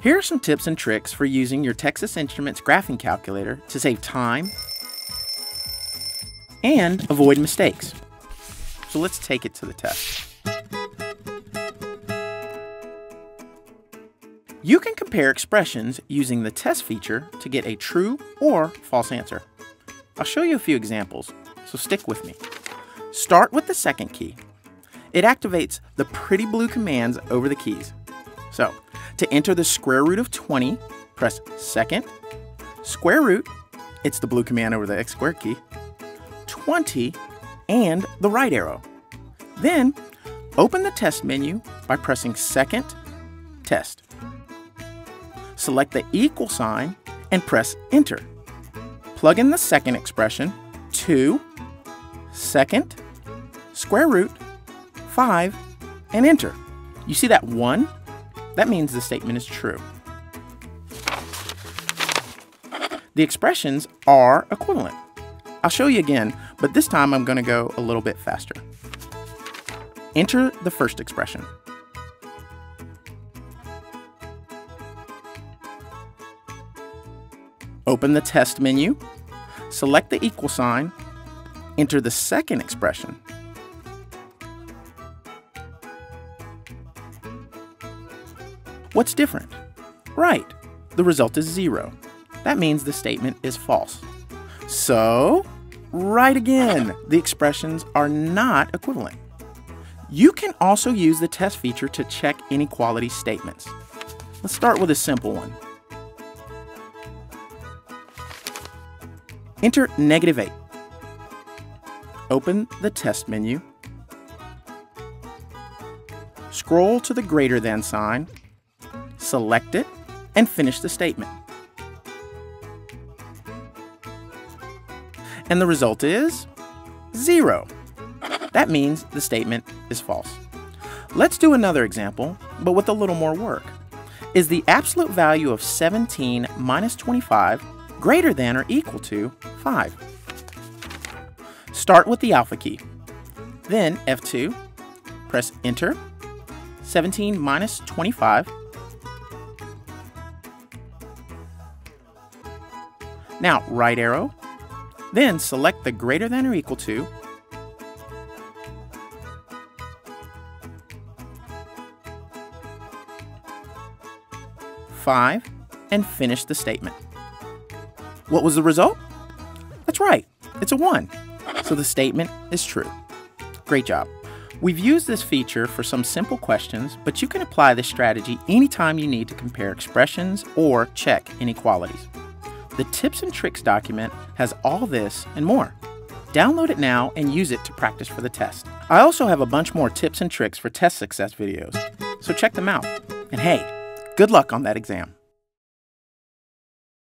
Here are some tips and tricks for using your Texas Instruments graphing calculator to save time and avoid mistakes. So let's take it to the test. You can compare expressions using the test feature to get a true or false answer. I'll show you a few examples, so stick with me. Start with the second key. It activates the pretty blue commands over the keys. So, to enter the square root of 20, press second, square root, it's the blue command over the X squared key, 20, and the right arrow. Then, open the test menu by pressing second, test. Select the equal sign and press enter. Plug in the second expression, 2, second, square root, 5, and enter. You see that 1? That means the statement is true. The expressions are equivalent. I'll show you again, but this time I'm going to go a little bit faster. Enter the first expression. Open the test menu, select the equal sign, enter the second expression. What's different? Right, the result is 0. That means the statement is false. So, right again, the expressions are not equivalent. You can also use the test feature to check inequality statements. Let's start with a simple one. Enter -8. Open the test menu. Scroll to the greater than sign. Select it and finish the statement. And the result is 0. That means the statement is false. Let's do another example, but with a little more work. Is the absolute value of 17 minus 25 greater than or equal to 5. Start with the alpha key, then F2, press enter, 17 minus 25. Now right arrow, then select the greater than or equal to, (5), and finish the statement. What was the result? That's right, it's a 1. So the statement is true. Great job. We've used this feature for some simple questions, but you can apply this strategy anytime you need to compare expressions or check inequalities. The Tips and Tricks document has all this and more. Download it now and use it to practice for the test. I also have a bunch more tips and tricks for test success videos, so check them out. And hey, good luck on that exam.